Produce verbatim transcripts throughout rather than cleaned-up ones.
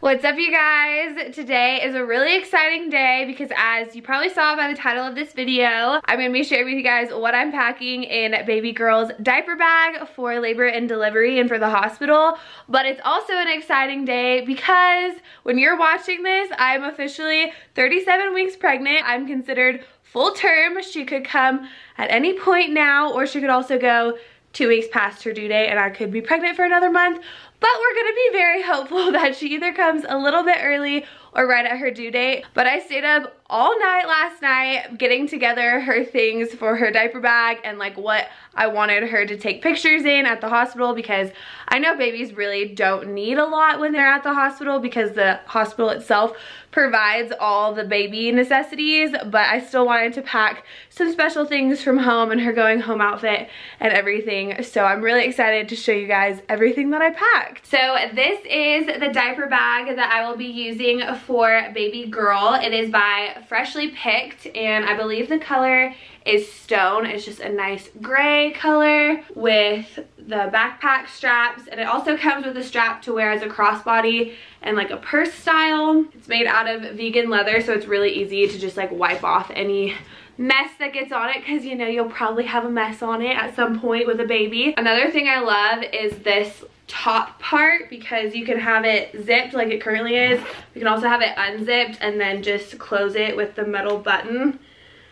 What's up, you guys? Today is a really exciting day because, as you probably saw by the title of this video, I'm gonna be sharing with you guys what I'm packing in baby girl's diaper bag for labor and delivery and for the hospital. But it's also an exciting day because when you're watching this, I'm officially thirty-seven weeks pregnant. I'm considered full term. She could come at any point now, or she could also go two weeks past her due date and I could be pregnant for another month. But we're gonna be very hopeful that she either comes a little bit early or right at her due date. But I stayed up all night last night getting together her things for her diaper bag and like what I wanted her to take pictures in at the hospital, because I know babies really don't need a lot when they're at the hospital because the hospital itself provides all the baby necessities, but I still wanted to pack some special things from home and her going home outfit and everything. So I'm really excited to show you guys everything that I packed. So this is the diaper bag that I will be using for baby girl. It is by Freshly Picked, and I believe the color is Stone. It's just a nice gray color with the backpack straps, and it also comes with a strap to wear as a crossbody and like a purse style. It's made out of vegan leather, so it's really easy to just like wipe off any mess that gets on it, because you know you'll probably have a mess on it at some point with a baby. Another thing I love is this top part, because you can have it zipped like it currently is. You can also have it unzipped and then just close it with the metal button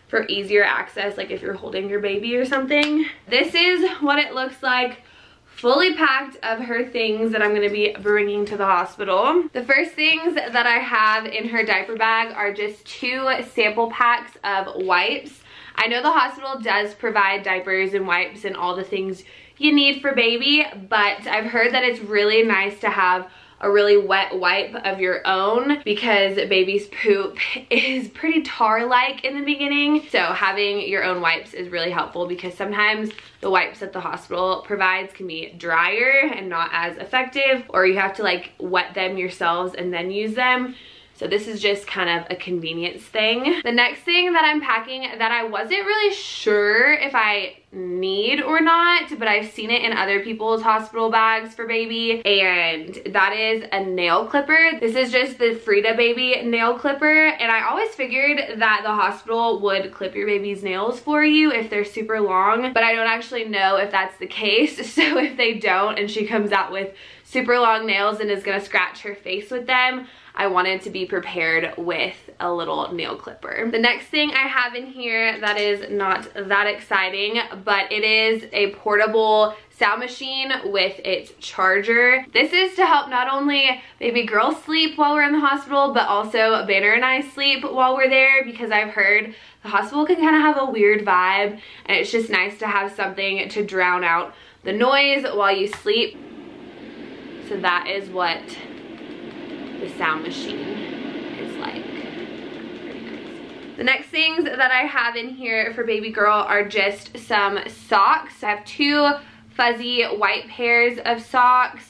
for easier access, like if you're holding your baby or something. This is what it looks like fully packed of her things that I'm going to be bringing to the hospital. The first things that I have in her diaper bag are just two sample packs of wipes. I know the hospital does provide diapers and wipes and all the things you need for baby, but I've heard that it's really nice to have a really wet wipe of your own because baby's poop is pretty tar-like in the beginning. So having your own wipes is really helpful because sometimes the wipes that the hospital provides can be drier and not as effective, or you have to like wet them yourselves and then use them. So this is just kind of a convenience thing. The next thing that I'm packing that I wasn't really sure if I need or not, but I've seen it in other people's hospital bags for baby, and that is a nail clipper. This is just the Frida Baby nail clipper, and I always figured that the hospital would clip your baby's nails for you if they're super long, but I don't actually know if that's the case. So if they don't and she comes out with super long nails and is gonna scratch her face with them, I wanted to be prepared with a little nail clipper. The next thing I have in here that is not that exciting, but it is a portable sound machine with its charger. This is to help not only baby girl sleep while we're in the hospital, but also Banner and I sleep while we're there, because I've heard the hospital can kind of have a weird vibe, and it's just nice to have something to drown out the noise while you sleep. So that is what the sound machine is like. The next things that I have in here for baby girl are just some socks. I have two fuzzy white pairs of socks.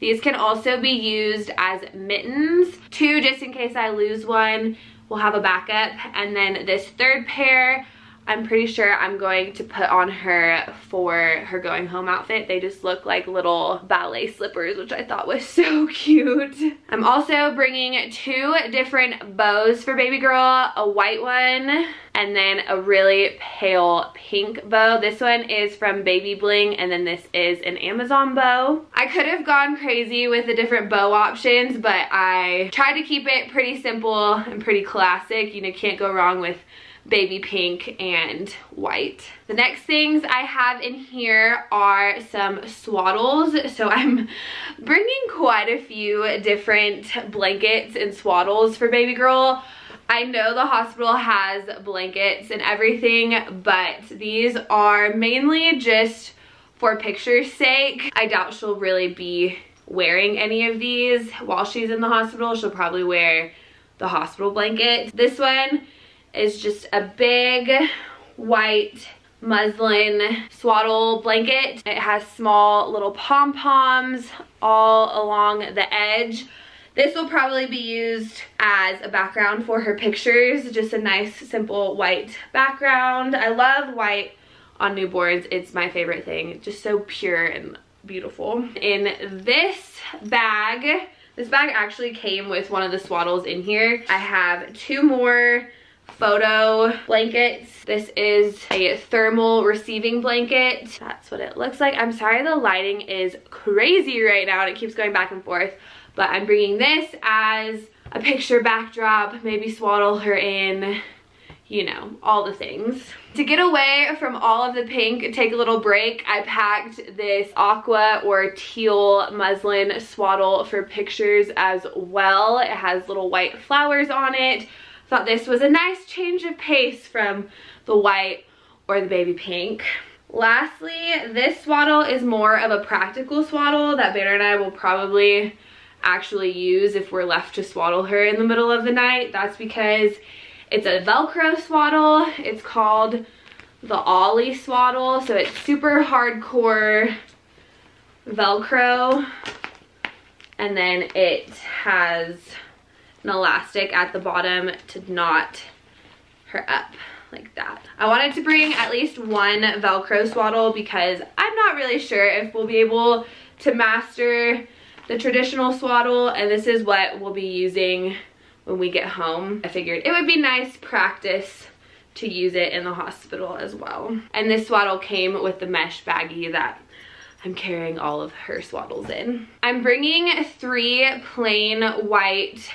These can also be used as mittens. Two, just in case I lose one, we'll have a backup. And then this third pair, I'm pretty sure I'm going to put on her for her going home outfit. They just look like little ballet slippers, which I thought was so cute. I'm also bringing two different bows for baby girl, a white one and then a really pale pink bow. This one is from Baby Bling, and then this is an Amazon bow. I could have gone crazy with the different bow options, but I tried to keep it pretty simple and pretty classic. You know, can't go wrong with baby pink and white. The next things I have in here are some swaddles. So I'm bringing quite a few different blankets and swaddles for baby girl. I know the hospital has blankets and everything, but these are mainly just for picture's sake. I doubt she'll really be wearing any of these while she's in the hospital. She'll probably wear the hospital blanket. This one is just a big white muslin swaddle blanket. It has small little pom-poms all along the edge. This will probably be used as a background for her pictures, just a nice simple white background. I love white on newborns. It's my favorite thing. It's just so pure and beautiful. In this bag This bag actually came with one of the swaddles in here. I have two more photo blankets. This is a thermal receiving blanket. That's what it looks like. I'm sorry the lighting is crazy right now and it keeps going back and forth, but I'm bringing this as a picture backdrop, maybe swaddle her in, you know, all the things. To get away from all of the pink, take a little break, I packed this aqua or teal muslin swaddle for pictures as well. It has little white flowers on it. Thought this was a nice change of pace from the white or the baby pink. Lastly, this swaddle is more of a practical swaddle that Banner and I will probably actually use if we're left to swaddle her in the middle of the night. That's because it's a Velcro swaddle. It's called the Ollie swaddle. So it's super hardcore Velcro. And then it has an elastic at the bottom to knot her up like that. I wanted to bring at least one Velcro swaddle because I'm not really sure if we'll be able to master the traditional swaddle, and this is what we'll be using when we get home. I figured it would be nice practice to use it in the hospital as well. And this swaddle came with the mesh baggie that I'm carrying all of her swaddles in. I'm bringing three plain white,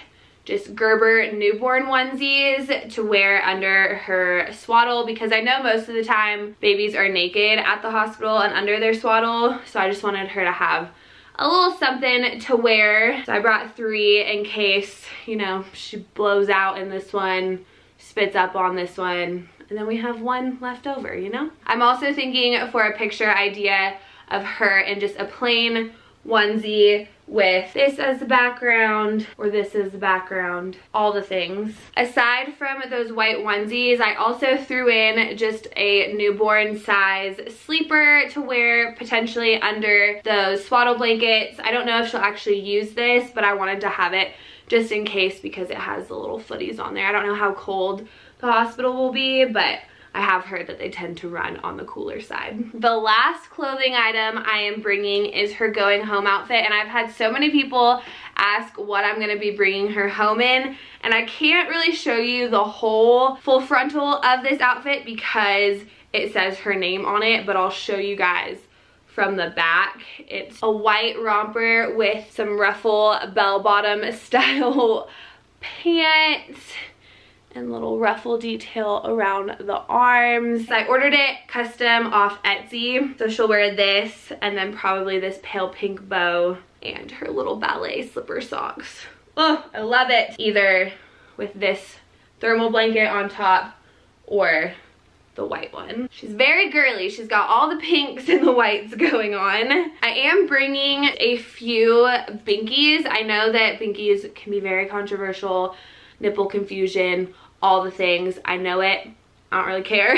just Gerber newborn onesies to wear under her swaddle because I know most of the time babies are naked at the hospital and under their swaddle, so I just wanted her to have a little something to wear. So I brought three in case, you know, she blows out in this one, spits up on this one, and then we have one left over, you know? I'm also thinking for a picture idea of her in just a plain onesie with this as the background, or this as the background, all the things. Aside from those white onesies, I also threw in just a newborn size sleeper to wear potentially under those swaddle blankets. I don't know if she'll actually use this, but I wanted to have it just in case because it has the little footies on there. I don't know how cold the hospital will be, but I have heard that they tend to run on the cooler side. The last clothing item I am bringing is her going home outfit, and I've had so many people ask what I'm gonna be bringing her home in, and I can't really show you the whole full frontal of this outfit because it says her name on it, but I'll show you guys from the back. It's a white romper with some ruffle bell-bottom style pants and little ruffle detail around the arms. I ordered it custom off Etsy, so she'll wear this and then probably this pale pink bow and her little ballet slipper socks. Oh, I love it! Either with this thermal blanket on top or the white one. She's very girly. She's got all the pinks and the whites going on. I am bringing a few binkies. I know that binkies can be very controversial. Nipple confusion, all the things. I know it. I don't really care.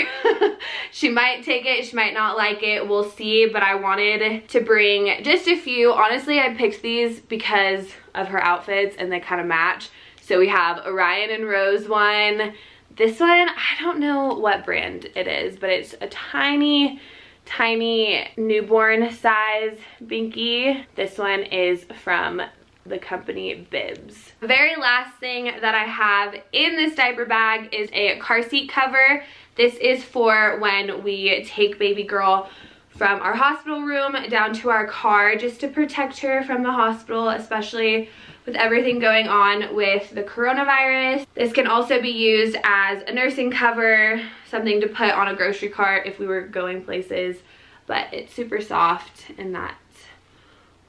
She might take it, she might not like it, we'll see, but I wanted to bring just a few. Honestly, I picked these because of her outfits and they kind of match. So we have a Ryan and Rose one. This one, I don't know what brand it is, but it's a tiny, tiny newborn size binky. This one is from the company Bibs. The very last thing that I have in this diaper bag is a car seat cover. This is for when we take baby girl from our hospital room down to our car, just to protect her from the hospital, especially with everything going on with the coronavirus. This can also be used as a nursing cover, something to put on a grocery cart if we were going places, but it's super soft and that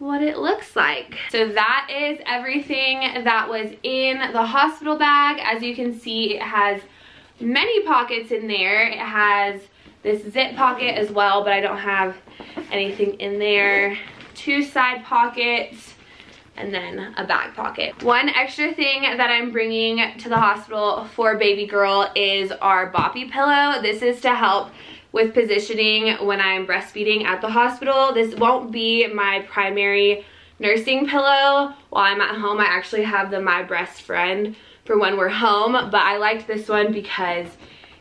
what it looks like. So that is everything that was in the hospital bag. As you can see, it has many pockets in there. It has this zip pocket as well, but I don't have anything in there. Two side pockets and then a back pocket. One extra thing that I'm bringing to the hospital for baby girl is our Boppy pillow. This is to help with positioning when I'm breastfeeding at the hospital. This won't be my primary nursing pillow. While I'm at home, I actually have the My Breast Friend for when we're home, but I liked this one because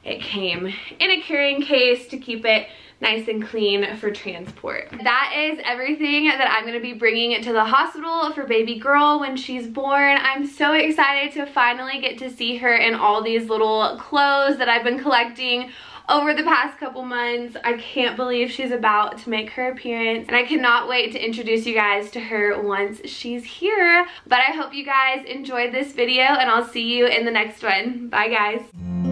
it came in a carrying case to keep it nice and clean for transport. That is everything that I'm going to be bringing to the hospital for baby girl when she's born. I'm so excited to finally get to see her in all these little clothes that I've been collecting over the past couple months. I can't believe she's about to make her appearance, and I cannot wait to introduce you guys to her once she's here. But I hope you guys enjoyed this video, and I'll see you in the next one. Bye guys.